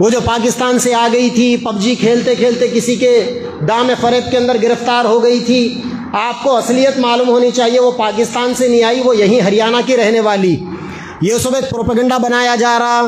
वो जो पाकिस्तान से आ गई थी, पबजी खेलते खेलते किसी के दाम फरेब के अंदर गिरफ्तार हो गई थी। आपको असलियत मालूम होनी चाहिए, वो पाकिस्तान से नहीं आई, वो यहीं हरियाणा की रहने वाली। ये सब एक प्रोपेगेंडा बनाया जा रहा,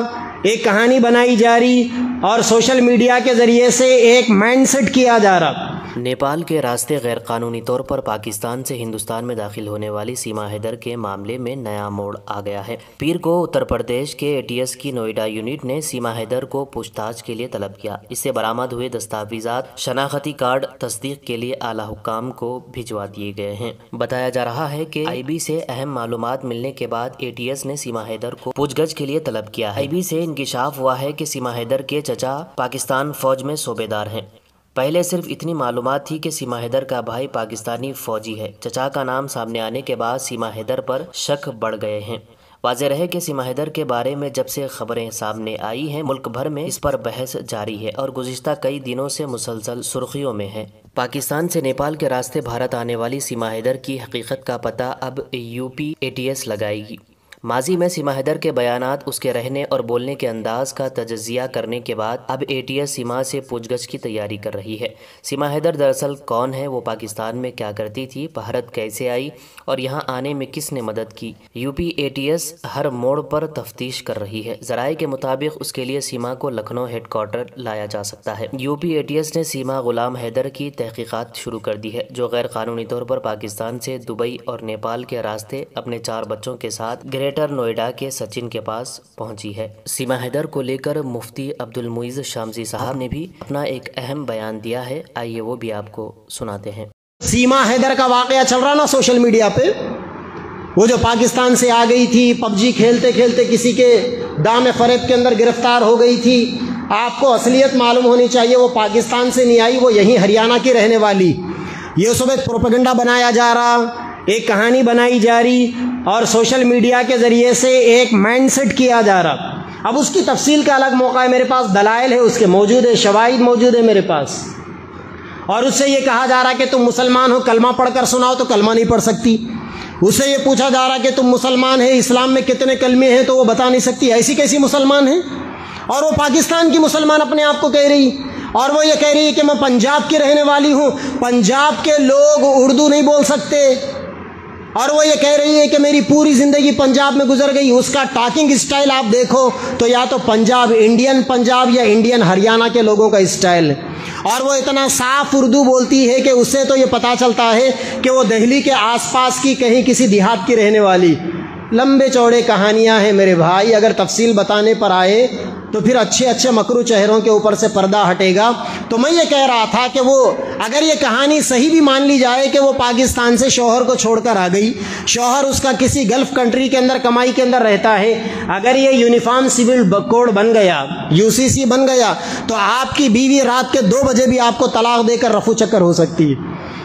एक कहानी बनाई जा रही और सोशल मीडिया के ज़रिए से एक माइंडसेट किया जा रहा। नेपाल के रास्ते गैरकानूनी तौर पर पाकिस्तान से हिंदुस्तान में दाखिल होने वाली सीमा हैदर के मामले में नया मोड़ आ गया है। पीर को उत्तर प्रदेश के ATS की नोएडा यूनिट ने सीमा हैदर को पूछताछ के लिए तलब किया। इससे बरामद हुए दस्तावेजात, शनाख्ती कार्ड तस्दीक के लिए आला हुक्काम को भिजवा दिए गए हैं। बताया जा रहा है कि IB से अहम मालूमात मिलने के बाद ATS ने सीमा हैदर को पूछगछ के लिए तलब किया है। IB से इंकिशाफ हुआ है कि सीमा हैदर के चचा पाकिस्तान फौज में सूबेदार हैं। पहले सिर्फ इतनी मालूमात थी कि सीमा हैदर का भाई पाकिस्तानी फौजी है। चचा का नाम सामने आने के बाद सीमा हैदर पर शक बढ़ गए हैं। वाज़ेह रहे कि सीमा हैदर के बारे में जब से खबरें सामने आई हैं, मुल्क भर में इस पर बहस जारी है और गुज़िश्ता कई दिनों से मुसलसल सुर्खियों में है। पाकिस्तान से नेपाल के रास्ते भारत आने वाली सीमा हैदर की हकीकत का पता अब यूपी ATS लगाएगी। माजी में सीमा हैदर के बयानात, उसके रहने और बोलने के अंदाज का तजज़िया करने के बाद अब ATS सीमा से पूछगछ की तैयारी कर रही है। सीमा हैदर दरअसल कौन है, वो पाकिस्तान में क्या करती थी, भारत कैसे आई और यहाँ आने में किसने मदद की। यूपी ATS हर मोड़ पर तफ्तीश कर रही है। ज़राए के मुताबिक उसके लिए सीमा को लखनऊ हेडक्वार्टर लाया जा सकता है। यूपी ATS ने सीमा गुलाम हैदर की तहकीक़ात शुरू कर दी है, जो गैर कानूनी तौर पर पाकिस्तान से दुबई और नेपाल के रास्ते अपने 4 बच्चों के साथ नोएडा के सचिन के पास पहुंची है। सीमा हैदर को लेकर मुफ्ती अब्दुल मुइज शामजी साहब ने भी अपना एक अहम बयान दिया है, आइए वो भी आपको सुनाते हैं। सीमा हैदर का वाकया चल रहा ना सोशल मीडिया पे, वो जो पाकिस्तान से आ गई थी, पबजी खेलते खेलते किसी के दाम फरेब के अंदर गिरफ्तार हो गई थी। आपको असलियत मालूम होनी चाहिए, वो पाकिस्तान से नहीं आई, वो यहीं हरियाणा की रहने वाली। ये सब एक प्रोपेगेंडा बनाया जा रहा, एक कहानी बनाई जा रही और सोशल मीडिया के ज़रिए से एक माइंडसेट किया जा रहा। अब उसकी तफसील का अलग मौका है, मेरे पास दलाइल है, उसके मौजूद है, शवाहिद मौजूद है मेरे पास। और उससे ये कहा जा रहा कि तुम मुसलमान हो, कलमा पढ़कर सुनाओ, तो कलमा नहीं पढ़ सकती। उससे ये पूछा जा रहा कि तुम मुसलमान है, इस्लाम में कितने कलमे हैं, तो वो बता नहीं सकती। ऐसी कैसी मुसलमान है? और वो पाकिस्तान की मुसलमान अपने आप को कह रही, और वो ये कह रही है कि मैं पंजाब की रहने वाली हूँ, पंजाब के लोग उर्दू नहीं बोल सकते। और वो ये कह रही है कि मेरी पूरी ज़िंदगी पंजाब में गुजर गई। उसका टॉकिंग स्टाइल आप देखो तो या तो पंजाब, इंडियन पंजाब या इंडियन हरियाणा के लोगों का स्टाइल। और वो इतना साफ उर्दू बोलती है कि उससे तो ये पता चलता है कि वो दिल्ली के आसपास की कहीं किसी देहात की रहने वाली। लंबे चौड़े कहानियाँ हैं मेरे भाई, अगर तफसील बताने पर आए तो फिर अच्छे अच्छे मकरू चेहरों के ऊपर से पर्दा हटेगा। तो मैं ये कह रहा था कि वो अगर ये कहानी सही भी मान ली जाए कि वो पाकिस्तान से शौहर को छोड़कर आ गई, शौहर उसका किसी गल्फ़ कंट्री के अंदर कमाई के अंदर रहता है, अगर ये यूनिफॉर्म सिविल कोड बन गया, UCC बन गया, तो आपकी बीवी रात के 2 बजे भी आपको तलाक देकर रफू चक्कर हो सकती है,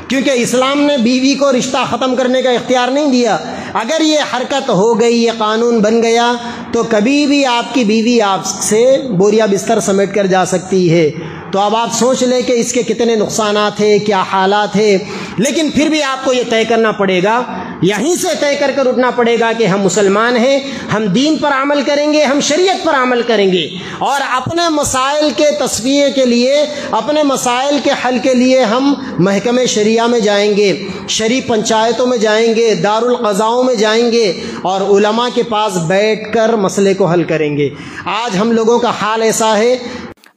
क्योंकि इस्लाम ने बीवी को रिश्ता ख़त्म करने का इख्तियार नहीं दिया। अगर ये हरकत हो गई, ये कानून बन गया, तो कभी भी आपकी बीवी आपसे बोरिया बिस्तर समेट कर जा सकती है। तो अब आप सोच लें कि इसके कितने नुकसानात हैं, क्या हालात हैं। लेकिन फिर भी आपको ये तय करना पड़ेगा, यहीं से तय कर कर उठना पड़ेगा कि हम मुसलमान हैं, हम दीन पर अमल करेंगे, हम शरीयत पर अमल करेंगे। और अपने मसाइल के तस्वीर के लिए, अपने मसाइल के हल के लिए हम महकमे शरिया में जाएंगे, शरी पंचायतों में जाएंगे, दारुल क़ज़ाओं में जाएंगे और उलमा के पास बैठकर मसले को हल करेंगे। आज हम लोगों का हाल ऐसा है।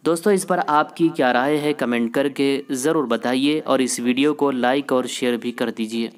दोस्तों, इस पर आपकी क्या राय है, कमेंट करके ज़रूर बताइए और इस वीडियो को लाइक और शेयर भी कर दीजिए।